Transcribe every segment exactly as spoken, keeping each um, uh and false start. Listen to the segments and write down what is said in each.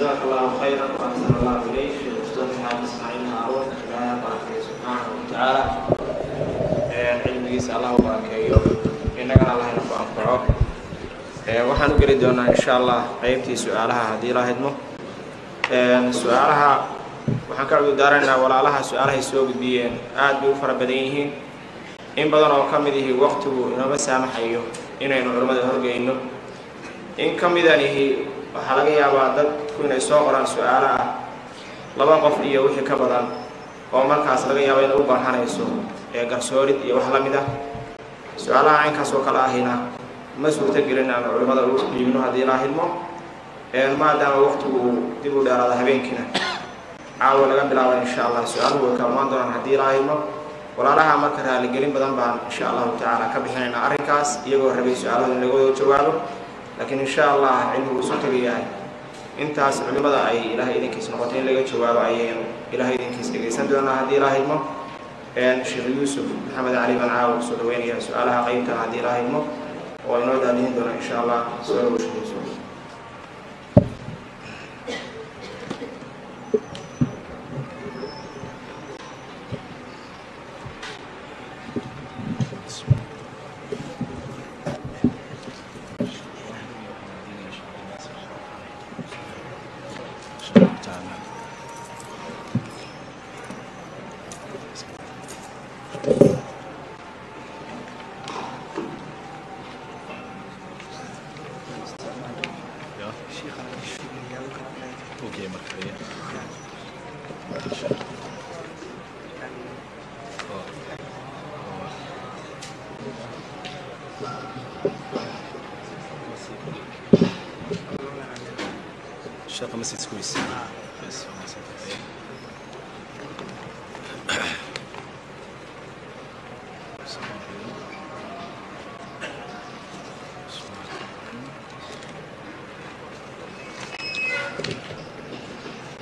جزاك الله خيرا واحسن الله اليك في الاستاذ الحاج اسماعيل هارون خلال الله سبحانه وتعالى cilmigiisa Allah barakeeyo inagana Allah ina anfaco ee waxaan u geli doonaa insha Allah qaybtii su'aalaha hadii la hadmo ee su'aalaha waxaan ka gudaarnaa walaalaha su'aalaha soo gudbiyeen aad u farabadan yihiin in badan oo kamid ah waqtigu inaba saamaxayo inaynu urmada horgeeyno in kamid ah waxa laga yaabaa dadku inay soo qoraan su'aalo ah laba qof iyo wixii ka badan oo markaas laga yaabo in uu baahanayso ee garsoorid iyo wax la mid ah su'aalaha aan ka soo kala ahayna ma suurta gelinaa culimada oo qiimino hadii la helmo ee maadaama waqtigu dib u dhaarada habeenkina caawa laga bilaabo insha Allah su'aaluhu ka maan doonaan hadii la helmo walaalaha marka raali gelin badan baan insha Allah ta'ala ka bixinayna arinkaas iyagoo rabay su'aalaha lagu jawaabo لكن إن شاء الله علمه سطري أنت أسأل ماذا أي إلهي إذن كيس نقطين لك جواب أي إلهي إذن كيس لك سندونا هذه إلهي المو الشيخ يوسف محمد علي بن عاو سلويني سؤالها قيمتا هذه إلهي المو ونود أن يندونا إن شاء الله سؤال الشيخ يوسف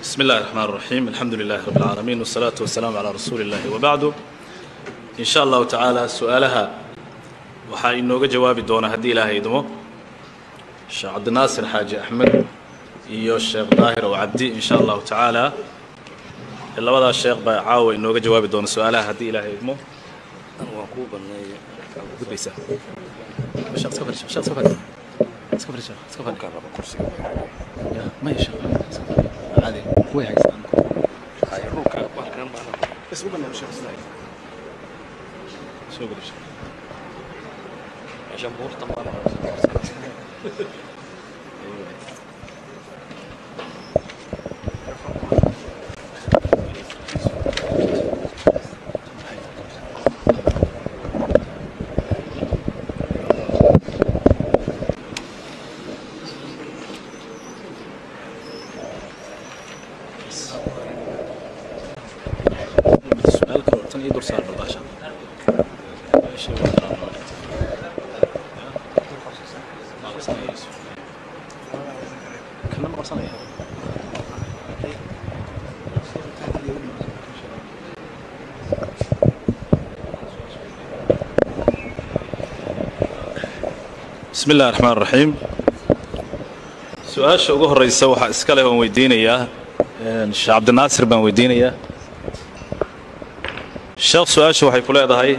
بسم الله الرحمن الرحيم الحمد لله رب العالمين والصلاة والسلام على رسول الله وبعده إن شاء الله تعالى سؤالها وحين نوجد جواب دون هدي الله يدمه الشيخ عبد الناصر حاج أحمد إيو الشيخ ظاهر وعبدي إن شاء الله تعالى إلا وضع الشيخ بعاوي نوجد جواب دون سؤالها هدي الله يدمه وعقوبة بيسا الشيخ سكفر الشيخ سكفر سكفر الشيخ سكفر كرسي ما هي الشيخ هذه وين عايز انكم هاي روكا وكان معنا بس وبنا مش سلايد شو بدك عشان بور طبعا بسم الله الرحمن الرحيم سؤال شو قهر يسوي حاسكله هو ويدينيا الشيخ عبد الناصر بن ويدينيا الشيخ سؤال شو حيقول هذا هاي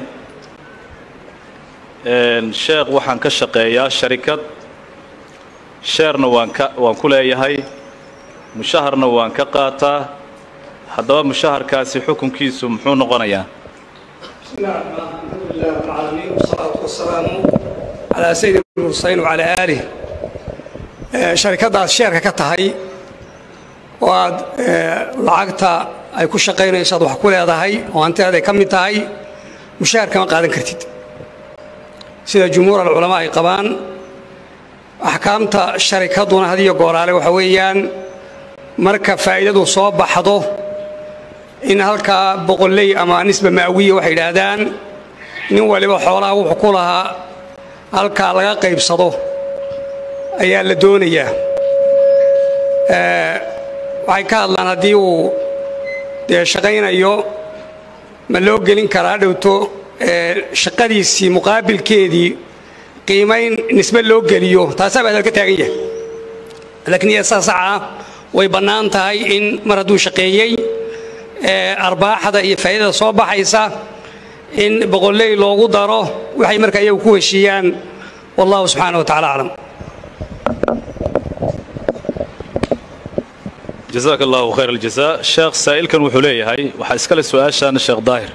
الشيخ وحن كشقيا شركة شيرنا وان ك وانكلها هاي مشهرنا وان كقاطع هذا مشهر كاسي حكم كيسو محون غنيا بسم الله الحمد لله رب العالمين والصلاة والسلام على سيد المرسلين وعلى آله شركة الشركة كتهي وعد لعقتها أي كل شقيرين يصدوا حكولي هذا هاي وأنت هذا كم تهي مشاهر كمان قاعدين كرتيد سيد جمهور العلماء قبان أحكامت الشركة دون هذه قرارة وحويا مركب فائدة وصوب بحضه إن هالك بقول لي أما نسبة مئوية وحيدان نوع اللي بحولها وحقولها halka laga qaybsado ayaa la doonayaa ee way ka hadlaan hadii uu shaqaynayo ma loo gelin karaa dhawto ee shaqadiisii muqaabilkeedii qiimayn nisba loo geliyo taas baa halka taagan yahay laakiin iyada saasa ويبنان تهاي إن مردو شقيي أرباح هذا يفيد صوبة حيسا إن بقول لي لو قدره وحي مركا يوكو الشيان والله سبحانه وتعالى أعلم. جزاك الله خير الجزاء. الشيخ سائل كان وحوليه هاي وحاسكال السؤال شان الشيخ ظاهر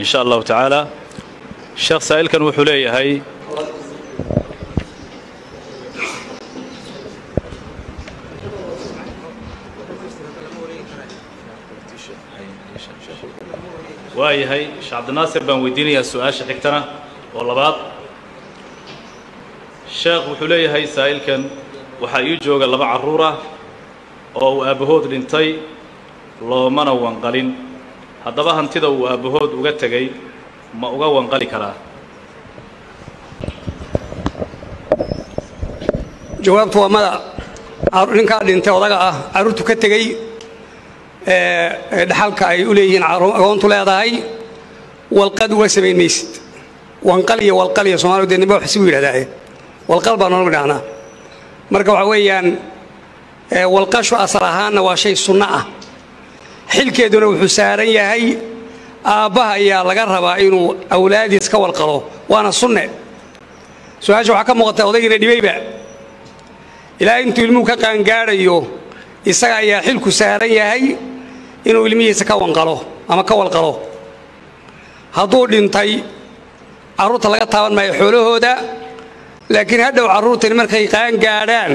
إن شاء الله تعالى. الشيخ سائل كان وحوليه هاي واي هاي الشيخ عبد الناصر بن ويديني السؤال شحكتنا والله بعض الشيخ وحوليه هاي سائل كان وحيوجوغ اللبع عرورة oo abahood dhintay loomana wanqalin hadaba hantida uu abahood uga tagay ma uga wanqali kara. Jawaabtu waa mada ninka dhintay odaga ah arurtu ka tagay ee dhaxalka ay u leeyeen aroontu leedahay walqad wasabay meesid wanqaliya walqaliya Soomaalidu dhinba wax isku yiraahdaa walqalba nool dhacna marka waxa weeyaan والقشو أصلهان وشيء صنعة حل كيدون وحسارين هاي أباها يا لجربا إنه أولادي سكوا القرو وأنا صنع سواجو حكم وقت أودي ردي بيع إلى أنتو الموكا كان جاريو يسقى يا حل كسارين هاي إنه المية سكوا القرو أما كوا القرو هذول إنتي عروت لقى طبعا ما يحوله ده لكن هذا عروت المركي كان جاران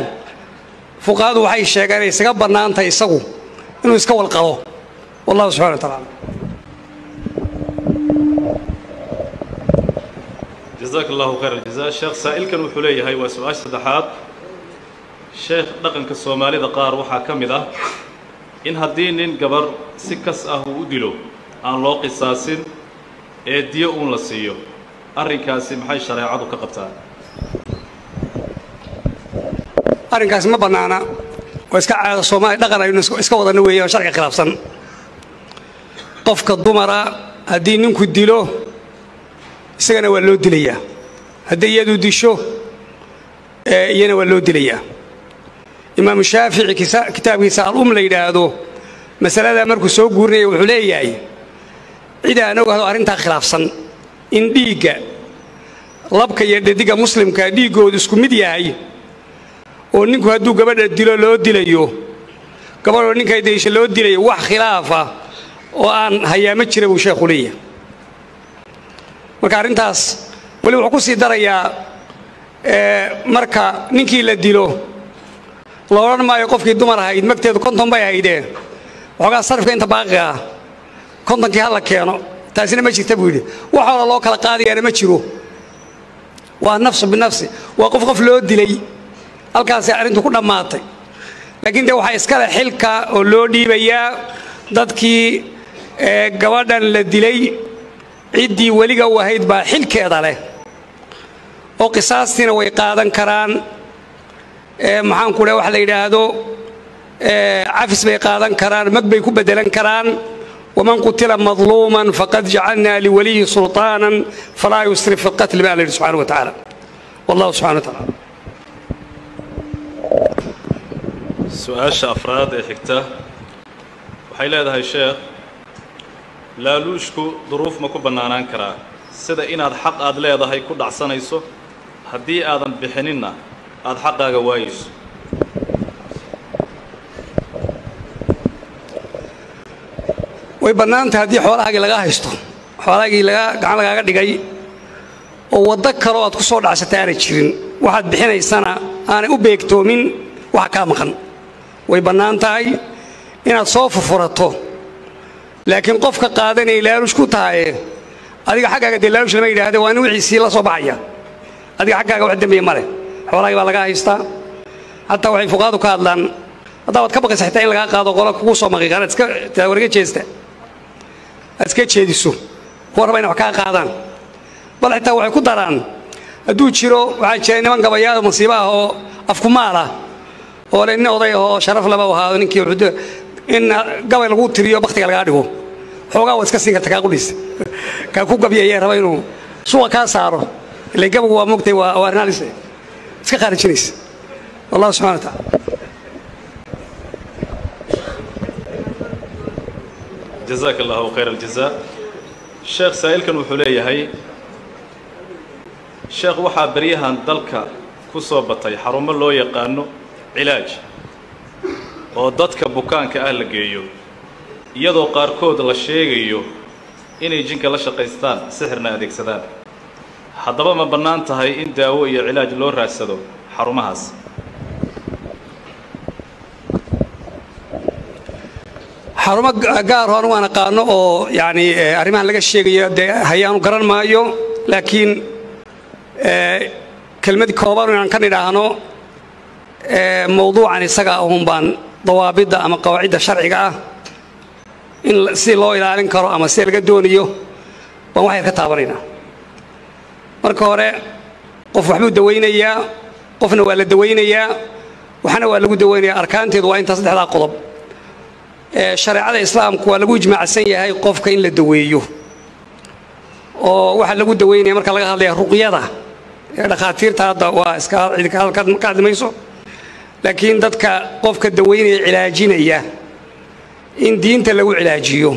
فقاد وحي الشيخان يسقبرنا أنت يسقو إنه يسقو القضاء والله سبحانه وتعالى. جزاك الله خير الجزاء. الشيخ سائل كان وحوليه هاي وسؤال صدحات الشيخ دقنك الصومالي دقار وحا كاملة إن هدين قبر سكس أهو دلو عن لو قصاص ديون لسيو الركاسي محي شريعة كقبتان أرنكاس ما بنانا وإسكع الصومال دقنا يونسكو إسكع وضع نوية وشرق خلافصا قفك الضمراء هدي نمكو الديلو إسكعنا ولو دليا هدي يدو ديشو ينا ولو دليا إمام الشافعي كتابه سأل أم ليدا هذو مسألة هذا مركو سوق ورني وحليا إذا نوع هذو أرنتا خلافصا إن ديقا لبك يد ديقا مسلم كديقو ودسكو مدياي ونكو هادو قبل الدلو لو دليو قبل ونكا يديش لو دليو واح خلافة وأن هيا متشرب وشيخولية مركا رنتاس ولو عقوسي دريا مركا نكي للدلو لو ران ما يقف في الدمر هايد مكتب كنتم باي هايدين وحقا صرف كنت باغا كنتم كي هالا كيانو تاسين ماشي تبويلي وحول الله كلا قاضي أنا متشرو ونفس بالنفس وقف قف لو دلي halkaas ay arintu ku dhamaatay laakiin de waxa iska la xilka oo loo dhiibayaa dadkii ee gabadhan la dilay cidii waliga wahayd baa xilkeeda leh oo qisaastina way qaadan karaan ee maxaan ku leeyahay wax la yiraahdo ee afis bay qaadan karaan mag bay ku bedelan karaan waman qutila madluman faqad ja'alna li waliyi sultanan fala yusrif fi alqatl bi Allah subhanahu wa ta'ala wallahu subhanahu wa ta'ala. سؤال أفراد إحكته وحيل هذا الشيخ لا لوشكو ظروف ما كنا ننكره سدا إن هذا حق هذا لا هذا هي كل عصان يسوع هدي هذا بحنينا هذا حق جوايز ويبنانت هدي حوالها جلقاه يشتو حوالها جلقاه عن جلقاه دقي وتذكروا أتقصد عشان تعرفين واحد بحنا السنة أنا أبيكتو من وحكام خن ويبنان تاي إن الصوف فرطه لكن قفك قادنا إلى رشكو تاي هذه حاجة قد لا رشلمي هذا وانو عسيلة صباعية هذه حاجة قعدنا بيمره حوالي بالقاه يستا حتى وحي فقادو كادلان هذا وتكبر سحتين لقاه قادو قلك قوسه مغيرات سك تورجي تشيسته أسكت شيء دسو هو ربنا وكان قادان بل حتى وحي كدران أدوشيرو وعشان نمان قبيله مصيبة هو أفكماله ولأن أضيعه شرف لبوها إنك يعود إن قبل الغوت تريه بختي على قاربه هو قاوس كسينك تكاغوليس كأكوب قبيه يا ربينو سوا كاسارو اللي جابه هو مكتي وارناليس سكخارجنيس والله سبحانه وتعالى. جزاك الله خير الجزاء. الشيخ سائل كان وحوليه هاي الشيخ وحا بريهان دلك كسوبتي حرم لو يقانو علاج oo dadka bukaanka ah la geeyo iyadoo qaar kood la sheegayo inay jinka la shaqeystaan sixirna adeegsadaan haddaba ma bannaan tahay in daawo iyo ilaaj loo raadsado xarumahaas xarumo gaar ah waan qaano oo yaani arimahan laga sheegayo hay'aanu garan maayo laakiin ee kelmad kooban aan ka nidhaahno ee mowduucan isaga ahun baan ضوابط أما قواعد شرعية إن سيلو إلى أن كرو أما سيلقى دونيو بواحد كتابرينا مركورة قف محمود دوينيا قف نوال دوينيا وحنا والو دوينيا أركان تدوين تصدح على قلب شرع على الإسلام كوالو يجمع السنة هاي قف كين للدويو وواحد لو دوينيا مركا لقى هذه الرقية هذا خاطر تعدى وإسكار إذا كان كان كان ما يسوق لكن ذاتك قفك الدوين علاجينية إن دينت لو علاجيو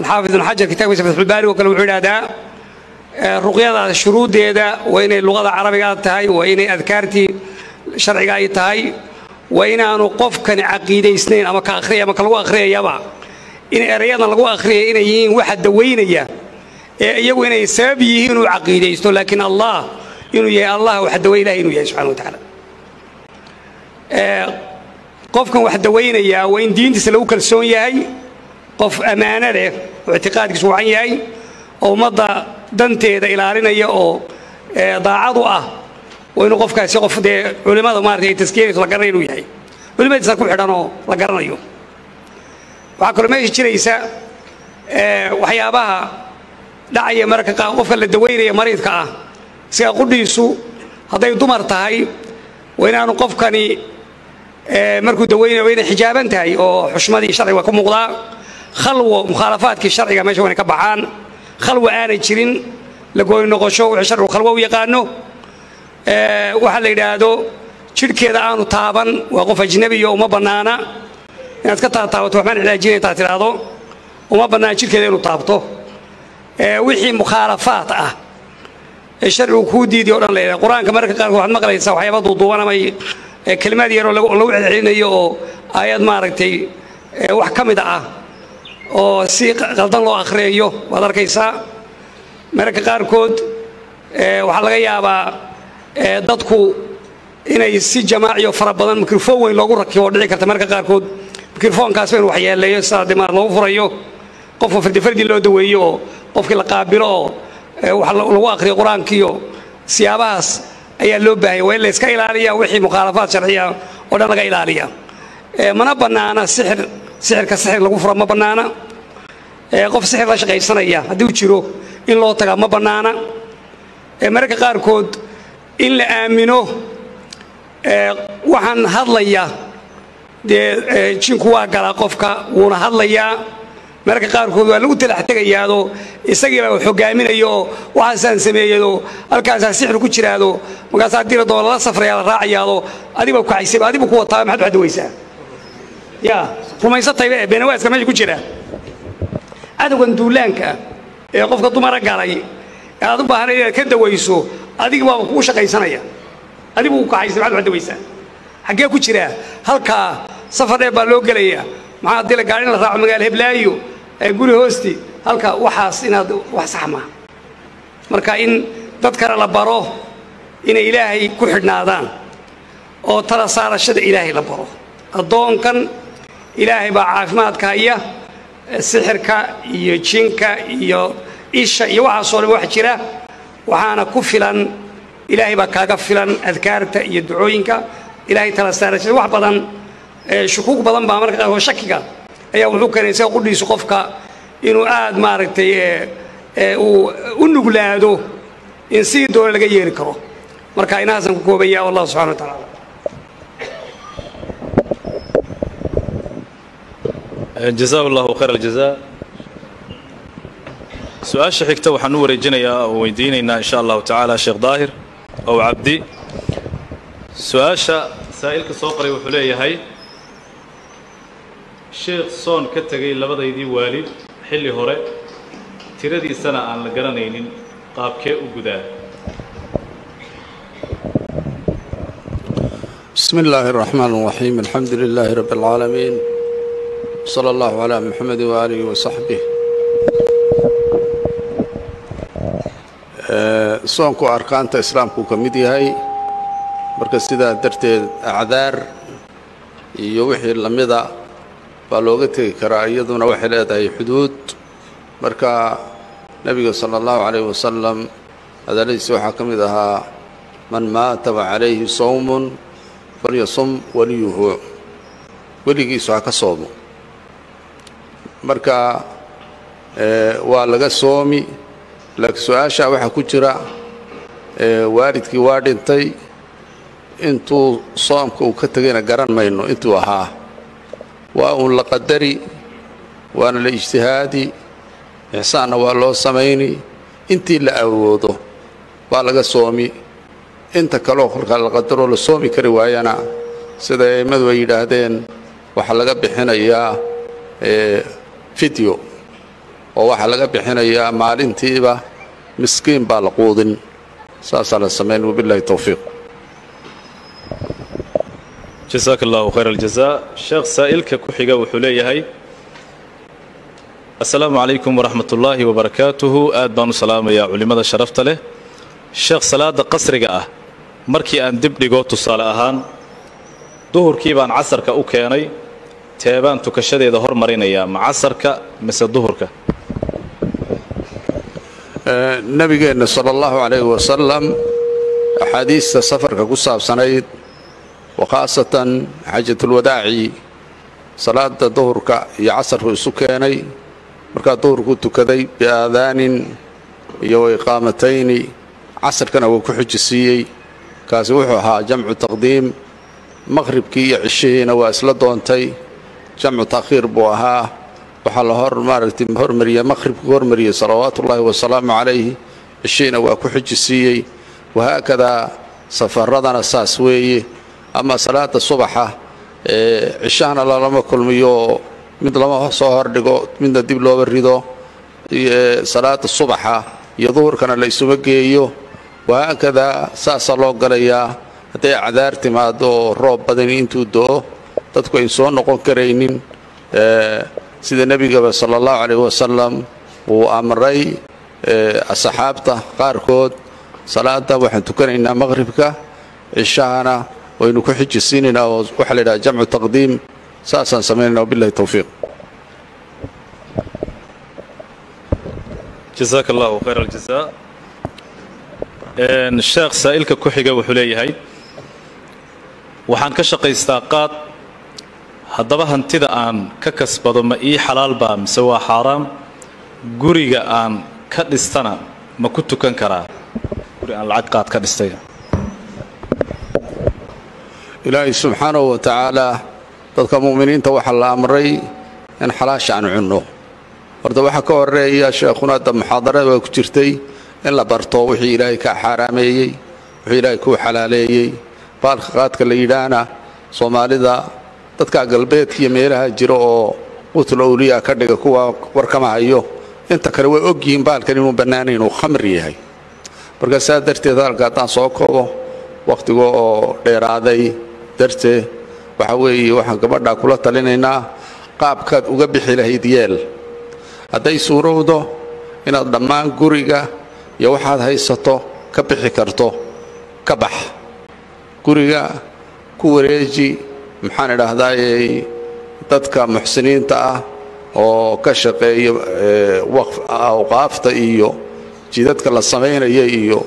الحافظ بن حجر كتابه فتح الباري وكلو علادا الرقية الشروط ديدا وين اللغة العربية تاي وين أذكارتي شرعية تاي وين أنو قفك عقيدة اثنين أما كأخرية أما كلو أخرية يبا إن أريانا لو أخرية إن يين واحد دوينية يوين يسابي إنه عقيدة اثنين لكن الله إنه يا الله واحد دوينة إنه يا سبحانه وتعالى قفكم واحد وين يا وين دين تسلوك السون ياي قف أمانة له واعتقادك شو عن ياي أو مضى دنتي إذا إلارينا يا أو ضاعضوا وإنه قف كاس قف ده علماء ما رتي تسكير لقرنيو ياي علماء تسكوا حدانو لقرنيو وعكر ما يشتري يسا وحيابها دعية مركب قف للدويرة مريض كأ سيقول يسو هذا يدمر تاعي وين أنا قفكني مركود وين وين حجاب انتهي أو حشمدي شرعي وكم مقطع خلوا مخالفات كشرعي ما يشوفون كبعان خلوا آن يشرين لقوا ينقشوا عشر وخلوا ويقانوا وحل يدادو شركة دعانو طابن وقف أجنبي وما بنانا نتقطع طابته وحنا على جين تعتراضه وما بنانا شركة دعانو طابته وحي مخالفات آه الشرع كودي دي ولا لا القرآن كما قال واحد ما قال يسوي حياة ضوضونا ما كلمات يرو لو لو عين يو آيات ما ركتي وحكم دعاء أو سيق غلطان لو آخره يو ولا ركيسا مركب قار كود وحلقة يابا ضدكو إن يصير جماعة يفر بدن ميكروفون ولا قرك يودعك تمركب قار كود ميكروفون كاسفين وحياة لا يسار دمار لو فريو قفوا فردي فردي لو دويو قف كل قابرو والواقع القرآن كيو سياباس أي اللبة ولا إسكايل عليها وحي مخالفات شرعية ولا نقيل عليها ما بنانا سحر سحر كسحر لغفرة ما بنانا قف سحر لا شقي سنية هدول شروه إن لو تجا ما بنانا مركب قاركود إن لآمنه وحن هضليا ده شنكوا على قفك ونهضليا marka qaar kood waa lagu talax tagayaado isagii baa hogaaminayo waxa san sameeyado halkaas aan sixir ku jiraado markaas hadii la doolada safrayada raaciyaado adiga ku xisib adiga ku wataa maxad waxad weysaa ya rumaysatay beenawaas kama ku jira adiga duulaanka ee qofka dumar galay aad u baahanay ka dawayso adiga baa ku shaqaysanaya adiga ku xisib maxad waxad weysaa xagee ku jira halka safaree baa loo galaya maxaa dil gaarin la raaco magaal heblaayo guri hoosti halka waxaas inaad wax sax ma marka in dad kale la baro in ilaahay ku xidhnaadaan oo tala saarashada ilaahay la baro adoonkan ilaahay baa caafimaadka iyo sixirka iyo jinka iyo isha iyo waxa soo wax jira waxaana ku filan ilaahay baa kaaga filan adkaarta iyo ducooyinka ilaahay tala saarashada wax badan شكوك بدن بامرك هو شكيكا أيه وحوك الإنسان يقول لي سقفك إنه قاعد ماركتي ونقول هذا إنسان دور لقيه يكره مركا ينازم كوبيا والله سبحانه وتعالى جزاه الله خير الجزاء سؤال شيخ تو حنور الجنية ويدينينا إن شاء الله تعالى شيخ ظاهر أو عبدي سؤال سائلك سوقري وحليه هاي شيخ صون كتغي لبدايدي والد حلي هوري تيردي سنة عن لقرانين قابكي وقدان. بسم الله الرحمن الرحيم. الحمد لله رب العالمين، صلى الله على محمد وآله وصحبه. صونكو أركانتا إسلامكو كميدي هاي مركز سيدا درتي أعذار يوحي اللميدا بالوغتي كرايدنا وحلات أي حدود مركا نبي صلى الله عليه وسلم هذا ليس حكم إذا من مات وعليه صوم فليصم وليه وليه سعك صوم مركا ولقى صومي لك سؤاشا وحكو جرا واردك واردنتي انتو صومكو كتغينا قران ما إنه انتو ها وأن لقدري وأنا لاجتهادي إحسان والله سميني أنتي اللي أوضه بالغ صومي أنت كلوخ القدر والصومي كرواينا سيدا مدوي دهدين وحلقة بحنا يا فيديو وحلقة بحنا يا مالين تيبا مسكين بالقوض ساس على السمين وبالله التوفيق. جزاك الله خير الجزاء. الشيخ سائل ككوحيقة وحلية هاي. السلام عليكم ورحمة الله وبركاته. آدبان السلام يا علماء شرفت له. الشيخ صلاة قصرقة مركي أن دبلي قوتو صالحان ظهر كيبان عصر كأوكياني تيبان تكشدي ظهر مرينيا مع عصر كمثل ظهر ك نبي صلى الله عليه وسلم حديث السفر كقصة سنيد وخاصة حجة الوداع صلاة الظهر كعصر سكاني مركا الظهر كنت كذي بآذان يو إقامتين عصر كان وكحج السيي كاسوحها جمع تقديم مغرب كي عشينا وأسلدونتي جمع تأخير بوها وحال هور مارتي هور مريا مغرب هور مريا صلوات الله والسلام عليه عشينا وكحج السيي وهكذا سفردنا ساسوي. أما صلاة الصبح عشان الله لما كل ميو من لما صهر دقو من دب لو بريدو صلاة الصبح يظهر كان ليس بقيه وهكذا ساس الله قليا هتي عذار تمادو روب بدنين تودو تدكو إنسان نقول كرينين سيد النبي صلى الله عليه وسلم وأمري الصحابة قاركود صلاة وحن تكرينا مغربك عشانا وإنه كحج السنين أو وحلنا جمع تقديم ساسا سمينا وبالله التوفيق. جزاك الله خير الجزاء. الشيخ سائلك كحجة وحلي هاي وحن كشق استاقات هدبها انتدى عن ككس بضم إي حلال بام سوى حرام قريقة عن كدستنا ما كنت كنكرا قريقة عن العقاد كدستيا. إلهي سبحانه وتعالى تذكر مؤمنين توحى الله أمري أن حلاش عن عنه وردوحى كوري يا شيخنا دم حاضرة وكترتي إلا برطو وحي إلهي كحرامي وحي إلهي كحلالي بالخاتك الليلانا صومالي ذا تذكر قلبيت يميرها جرؤ وطلعوا لي أكردك كوا وركما أيوه أنت كروي أقيم بالكريم بنانين وخمري هاي برقى سادرتي ذلك أتان صوكوه وقتكو ديرادي درته وحوي وحن كبرنا كلها تلينا قاب كاد وجبح له ديال هدي سوروده إن الضمان قريجة يوحد هاي سطو كبح كرتو كبح قريجة كوريجي محن الهداي تذكر محسنين تاع أو كشق وقف أو قافته إيو جدتك للصمين إيو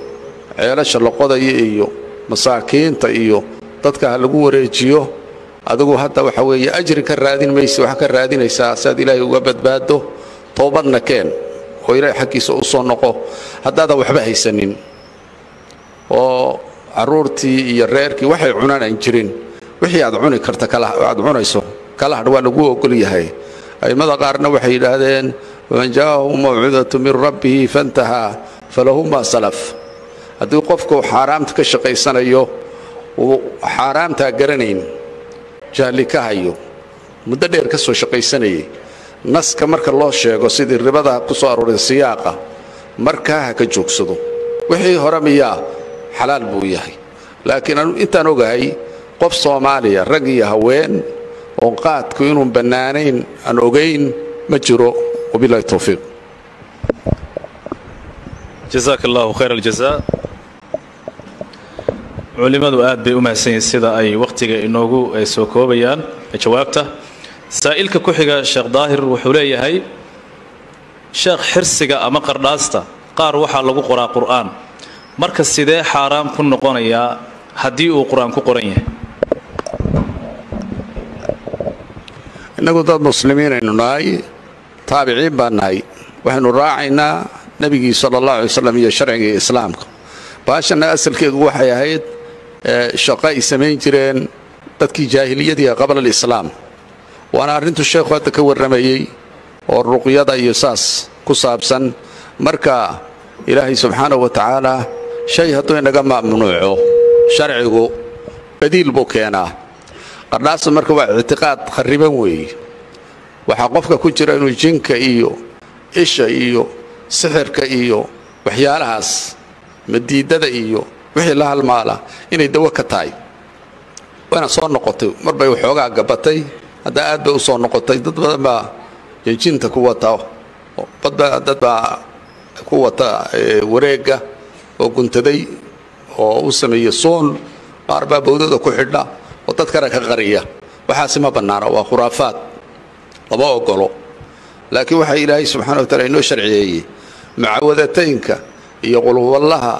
عيالش اللقطة إيو مساكين تايو تذكر الجوريجيو أدوه حتى وحوي أجر كرادين ميس وحكر رادين إساسات إلهي وبد باده طوبنا كان ويرى حكي سوصون نقو حتى هذا وحبه سنين وعرورتي يريركي وحي عنا إنجرين وحي أدعوني كرت كلا أدعوني سو كلا هدوان جوه كل هاي أي ماذا قارنا وحي لهذين ومن جاءه موعظة من ربه فانتهى فله ما سلف. هدو قفكو حرامت كشقيسان أيوه وحرامتها قرنين جالكها أيوه مدة دير كسو شقي سنة ناس كمرك الله شيء قصيد الرباضة قصار والسياقة مركها كجوك صدو وحي هرمية حلال بويه لكن أنت نوجي قف صوماليا رجيا هوين ونقاد كونهم بنانين أنوجين مجرو وبالله التوفيق. جزاك الله خير الجزاء. culimadu aad bay u mahadsanyihiin sida ay waqtiga inoogu soo koobayaan jawaabta saa'ilka ku xiga sheekh daahir wuxuu leeyahay sheekh xirsiga ama qardhaasta qaar waxa lagu qoraa quraan marka sidee xaraam ku noqonaya hadii uu quraan ku qoran yahay inagu dad muslimiin aynu nahay taabiciin baan nahay waxaanu raacaynaa nabiga sallallahu alayhi wasallam iyo sharciga islaamka baashana asalkeedu waxa yahay شقائي سمين جيرين تدكي جاهلية قبل الإسلام وأنا أرنت الشيخ واتكور رميي والرقية يساس كسابسا مركا إلهي سبحانه وتعالى شيء هتوين قمع منوعه شرعه بديل بوكينا قرناس مركا اعتقاد خريبا وي وحقفك كجرا إنو جنك إيو إشا إيو سحرك إيو وحيالهاس مديدة إيو وحي الله المالا إني دوكا تاي وأنا صور نقطي مربي وحوغا قبطي هذا أدب صور نقطي ضد ما يجين تقوته ضد ضد قوة وريقة وكنت ذي وسمي صون أربع بودد وكحلة وتذكرك غرية وحاسمة بالنار وخرافات لما أقوله لكن وحي إلهي سبحانه وتعالى إنه شرعي معوذتينك يقول والله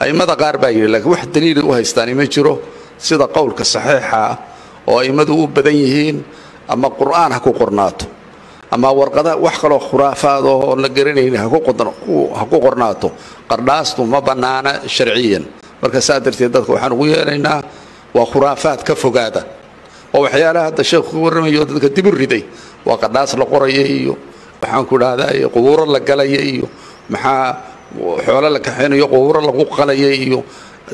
أيماذا قارب أجري لك واحد دليل وهايستاني مجرو سيدا قولك الصحيحة وأيماذا بدنيهين أما القرآن هكو قرناته أما ورقة وحقلو خرافات ونقرينهين هكو قرناته قرناسته ما بنانا شرعيا مركز سادر تيدك وحنوية لنا وخرافات كفو قادة وحيالها هذا الشيخ ورمي يودك الدبر ردي وقرناس لقريهيو وحنكو هذا قبور لقليهيو محا وحول لك حين يقور لك قليل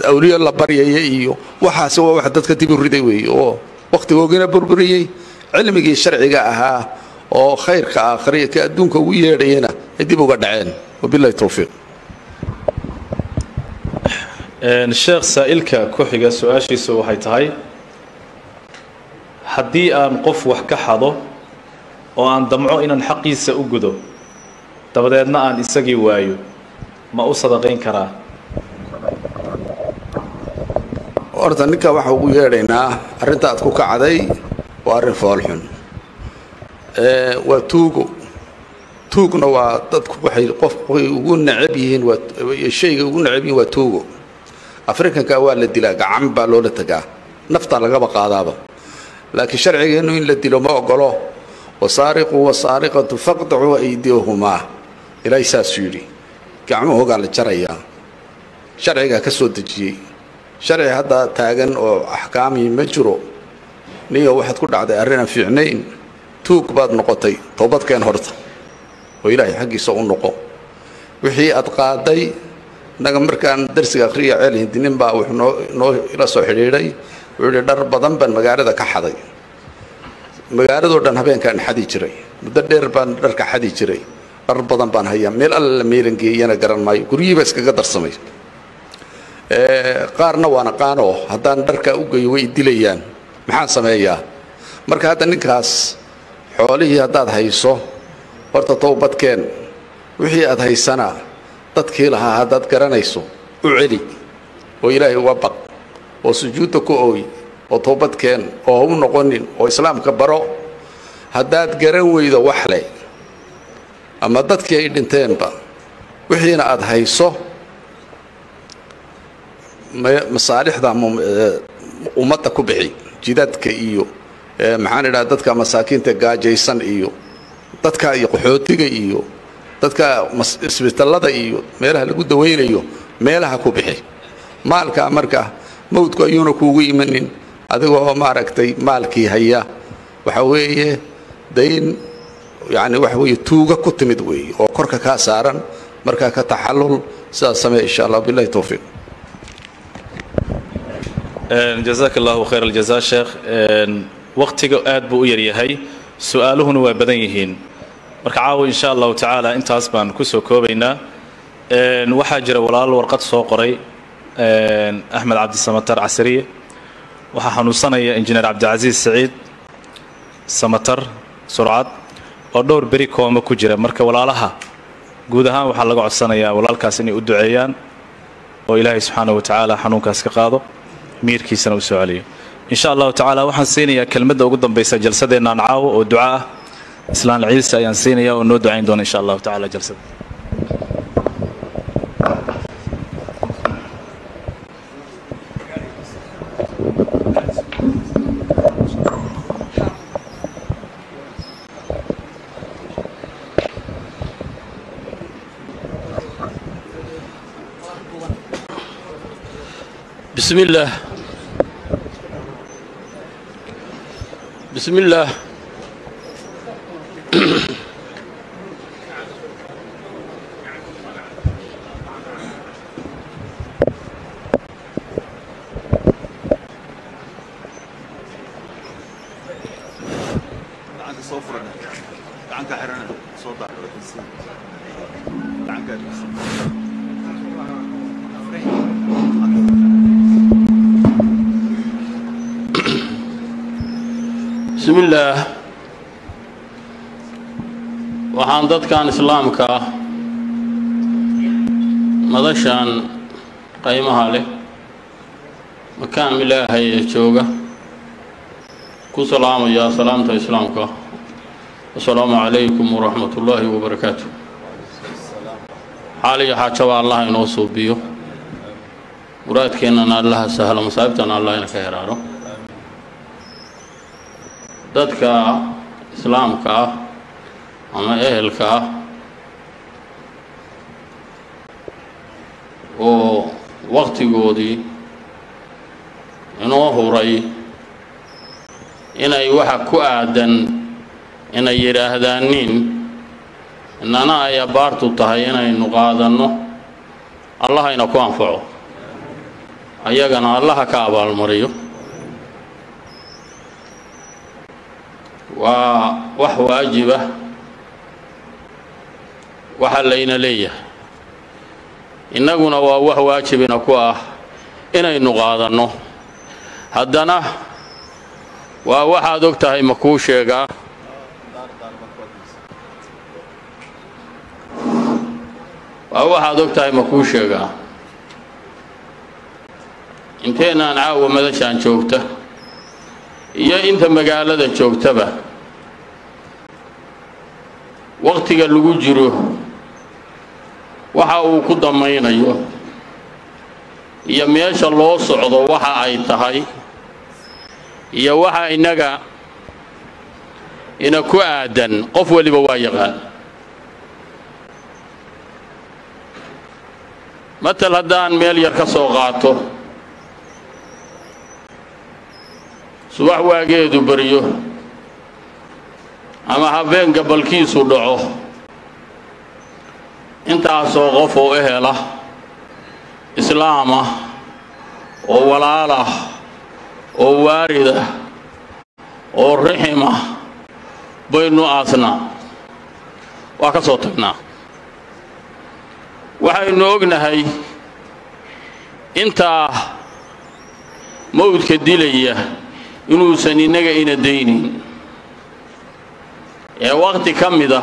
أولياء الله بريئي وحاسوا واحد كتب الردوي وقت وقنا بربري علمك الشرعي قاها وخير كآخرية كأدونك ويرينا يديبوا قدعين وبالله التوفيق. الشيخ سائلك كوحيقة سؤاشي سو هايتهاي حديئا نقف وحكحضه وأن دمعو إن الحقي سأقده تبدأنا أن إساقي وايو ما أصدقين كراه. أردنك وحوي لنا أردت أتكوك عدي وأعرف والحن. وتوق توق نوا تتكوك حي قف يقولنا عبيهن والشيء يقولنا عبيه وتوق. أفريقيا كأول الدلاج عم بالولد تجاه نفط على جبهة عذابه. لكن شرعي إنه إن الدلو ما قالوا وسارق وسارقة فقطعوا أيديهما إلى سوري. gacmo hogaal jaraya sharciiga ka soo dajiyay sharci hada taagan oo ahkaami ma jiro niyo waxaad ku dhacday arrin aan fiicnayn tuug baad noqotay toobad keen horta oo ilaahay xaqiisa u noqo wixii aad qaaday naga markaan darsiga akhriya ceel hindin baa wax noo ila soo xiriiray wuxuu dhar badan ban magaalada ka xaday magaalada dhan habeenkan xadi jiray muddo dheer baan dharka xadi jiray أربعة بان هي ميل الله ميلن كي أنا قرن ماي كوري بس كقدر سمي قارنا وانا قانو هذا ندرك أوجي ويدليان محن سمايا مرك هذا نكاس حواليه هذا هاي صه ورتطوبت كان وحي هذا هاي سنة تدخلها هذا قرن يسو وعلي وإلهي وبق وسجودك أوي وطوبت كان وهم نقولين وإسلام كبروا هذا قرن وإذا وحلي أما دتكي أي دنتينبا وحين أذ هيسو مصالح ذا أمتك بعي جدتك إيو maxaan idhaa dadka masaakiinta gaajaysan iyo dadka iyo qaxootiga iyo dadka isbitaalada iyo meelaha lagu daweynayo meelaha ku bixi maalka marka mawdku ayuuna kuugu iimanin adigoo ma aragtay maalkii haya waxa weeye dayn يعني وحوي توجا كتمدوي أو كركا كاسارن مركا كتحلل ساسمع إن شاء الله بالله توفيق. جزاك الله خير الجزاء شيخ. وقتك قاعد بويري هاي سؤالهن وبدنيهن مركعاو إن شاء الله تعالى أنت أصبان كسو كوبينا وحجر ولال ورقة صوقري أحمد عبد السمتر عسرية وحنوصني إنجنير عبد العزيز سعيد سمتر سرعات ودور بريكو ما كجرا مركا ولا لها جودها وحلقوا على السنة يا ولا الكاسني أدعيان وإلهي سبحانه وتعالى حنوك أسكقاضه ميركي سنة وسعالية إن شاء الله تعالى وحنسيني كلمة وقدم بيسجل جلسة إن نعاو والدعاء إسلام عيسى ينسيني وندعين دون إن شاء الله تعالى جلسة بسم الله بسم الله بسم الله وحان دادكان إسلامكا مدشان قيمها له مكان ملاهي جوغا كو سلام يا سلامتا إسلامكا والسلام عليكم ورحمة الله وبركاته حالي حاجة الله ينوصو بيو مرادكينا الله سهل مصابتنا الله ينكهرارو dadka islaamka ah ama ehelka ah oo waqtigoodii inoo huray inay waxa ku aadan inay yiraahdaan nin inana ay baartu tahay inaynu qaadano allah ayna ku anfaco ayagana allah ka abaalmariyo ووح واجبة وحلينا ليه إننا ووح واجبنا كواه إنا نغاضنه هدنا ووح دكتها مكوشة ووح دكتها مكوشة انتنا نعاو ماذا شان شوفته يا انت مقالة شوفته وقتك اللي جرو وحا uu ku damaynayo iyo meesha loo socdo waxa ay tahay iyo waxa inaga ina ku aadan qof waliba waa yaqaan matal hadaan meel yar ka soo qaato subax waageedu bariyo ama habeen gabalkiisu dhaco inta soo qof oo ehela islaama oo walaala oo waarida oo rixima baynu aasna waa ka soo tagnaa waxaynu ognahay inta mawdka dilaya inuu san inaga ina deynin ee waqti kamida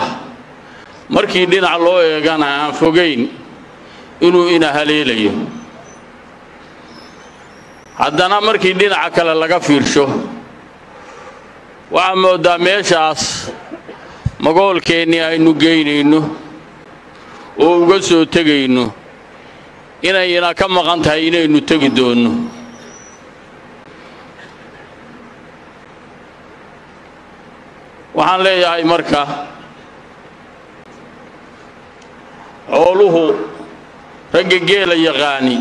markii dhinac loo eegana aan fogeyn inuu ina haleelayo hadana markii dhinac kale laga fiirsho waa mooda meeshaas magoolkeeni aynu geynayno oo uga soo tagayno inayna ka maqan tahay inaynu tagi doono waxaan leeyahay marka xooluhu ragga geela yaqaani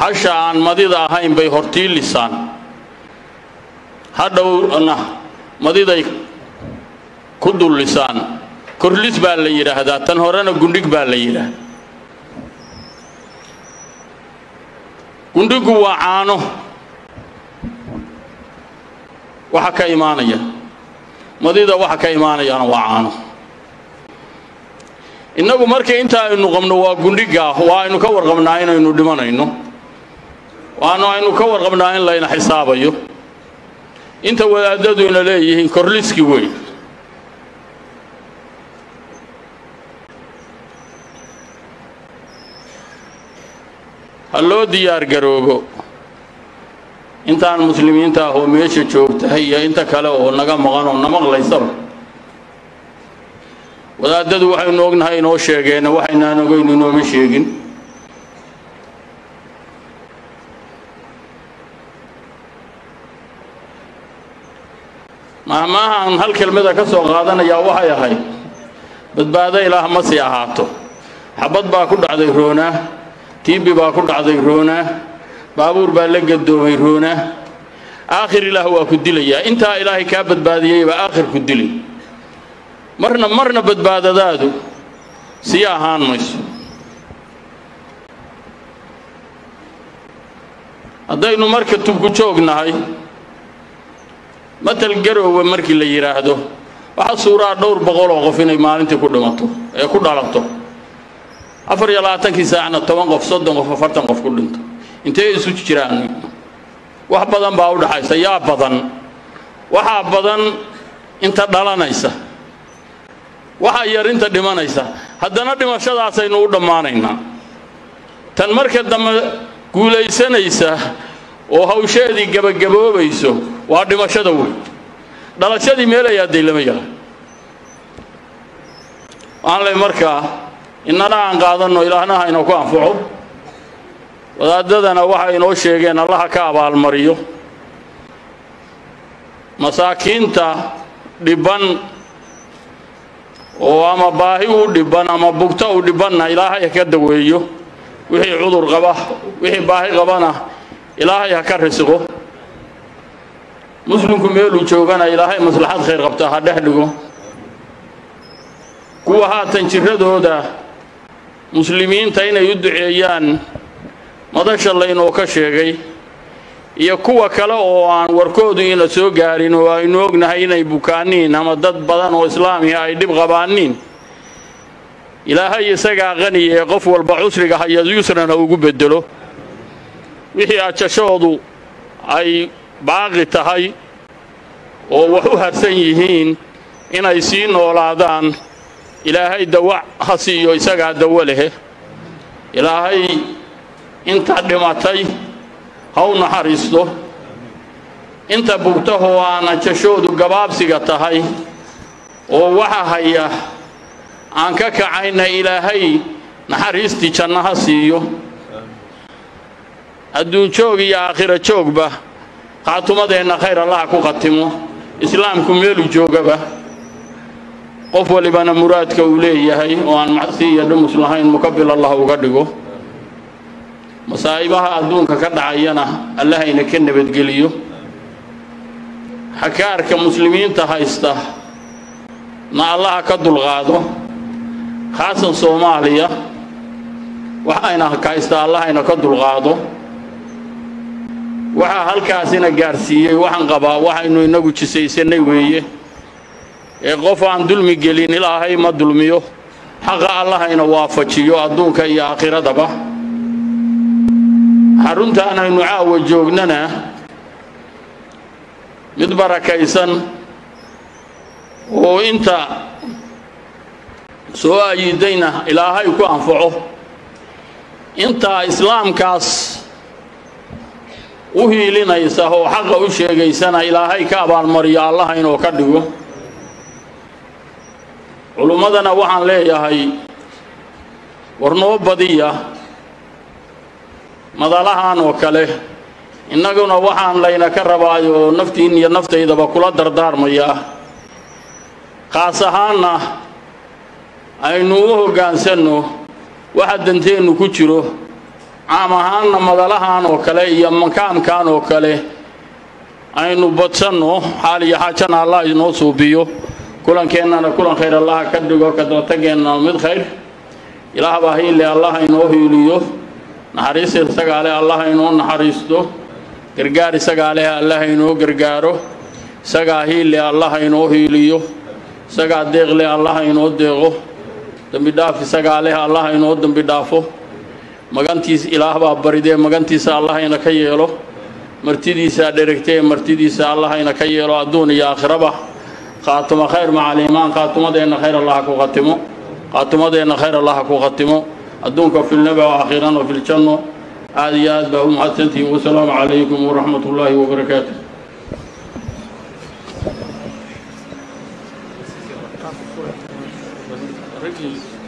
hasha aan madida ahayn bay hortiilisaan hadhowna madiday ku dullisaan korlis baa la yiraahdaa tan horena gundhig baa la yiraahdaa gundhigu waa caano waxa ka iimaanaya madida waxa ka iimaanayana waa caano inagu markay inta aynu qabno waa gundhiga waa aynu ka warqabnaa inaynu dhimanayno waana aynu ka warqabnaa in la ina xisaabayo inta wadaadadu ina leeyihiin korliski way هلو ديار قروبو انتان مسلمين تاهو ميشي جوب تحيي انتا كالوهو نغا مغانو نمغ ليسر ودادد وحي نوغن هاي نو شيغين وحي نانوغين نو مشيغين مهما هان هل كلمة كسو غادن يا وحي هاي بدبادا إله مسي أهاتو حبت باكو دعدي رونه تيبي باكون عذير هنا بابور بالك الدوير هنا آخر إله هو كدلي أنت إلهي كابد بادية وآخر كدلي مرنا مرنا بد بعد ذاته سياهان مش أدين مركب تبكتشوق نهاي مثل جرو ومركب اللي يراهده واحد صورة دور بقوله غفيني ما أنت كل ما تو كل علاقته أفر يلا تنكي ساعنا توانقف صدن قف فرتن قف كل انت انت يسوي كيران وحبذا باود حيس يا بدن وحبذا انت دلنا نيسا وحير انت دمان نيسا هدنا دماغ شذا سينو دمان نينا تنمرك دم قول يسنا نيسا وهو شيء ذي جب جبوا بيسو وادماغ شذا وين دلنا شذي ميلا يا ديلما يلا على مركا إننا عندنا إلهنا إنه كان فعوب وذادنا وحي إنه شيء إن الله كابع المريو مساكين تا دبان وما باهيو دبان أما بكتا ودبان إلهه يكدوا ويو وهي عذر غبا وهي باهي غبانا إلهه يكرسقه مسلمكم يلو شوكنا إلهه مسلحات خير غبتا هذا لقو كوها تنشردوا ده مسلمين تاين يدعيان مداش الله إنه كشيء يكوا كلا وان وركود إلى سوقارين وينوق نهين يبكانين هم ضد بدن وإسلام يعيدب غبانين إلى هاي سجع غني يقف والبعوث رجع يزيسنا نوجب الدلو وهي أشهادو أي باغي تهاي ووحوها سنيهين إن يسين ولادان إلهي دواء حسيو يسقى دوله إلهي أنت دمتي هون حريصه أنت بقته وأنا تشود الجباب سقطهاي ووحهاي أنك كعين إلهي نحريصتي كنا حسيو أدون شوق يا آخر شوق به خاتمة إن خير الله كقتمه إسلامكم يلو شوق به قفوا لبنا مراد كوليه هاي وان معصية المسلمين مقبل الله وقدقه مصائبها أدونك كد عينا الله ينكن بتقليه حكار كمسلمين تهايسته نا الله كد الغاده خاصة صومالية وحينا كايسته الله ينكد الغاده وحا هالكاسينا جارسية وحن قبا وحينو ينقو تشيسيني ويه يقف عن دلمي جلين إلهي ما دلميه حق الله إنه وافقيه أدونك يا آخر دبا حرنت أنا نعاود جوجنا مدبر كيسن وإنت سواء يدينا إلهي يكون أنفعه إنت إسلام كاس وهي لنا يسهو حق وشيء جيسنا إلهي كابر مريا الله إنه كدوه علماءنا وحن ليهاي ورنوب بديا مذلهان وكله إننا وحان لينا كربايو نفتي إني نفتي إذا بقول دردار مياه خاصهانا أينوه جانسنو واحد انتين كتيره عامهانا مذلهان وكله يمكان كان وكله أينو بتسنو حالي حاجنا الله ينصو بيو كلن كنا كلن خير الله كدوا كدوا تجينا مد خير إله باهي الله ينوه يليو نحريس سجاله الله ينون نحريس دو غرغار سغاله الله ينو غرغارو سغاهيل الله ينو هيليو سغا ديغله الله ينو ديغو دمبي داف سغاله الله ينو دمبي دافو مغانتيس الله با بريده مغانتيس الله ينا كييلو مرتديسا درغته مرتديسا الله ينا كييلو ادون يا اخربا خاتم خير مع الايمان خاتمدنا خير الله كو ختمو خاتمدنا خير الله كو ختمو ادونكو في النبي واخيرا وفي الجنه عاديات بهم حسنتي والسلام عليكم ورحمة الله وبركاته.